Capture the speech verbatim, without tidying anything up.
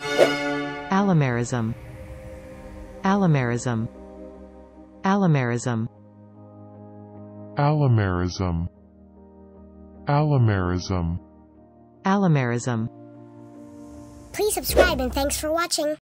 Allomerism. Allomerism. Allomerism. Allomerism. Allomerism. Allomerism. Please subscribe and thanks for watching.